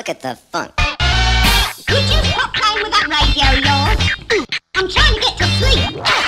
look at the funk. Could you stop playing with that radio, y'all? I'm trying to get to sleep.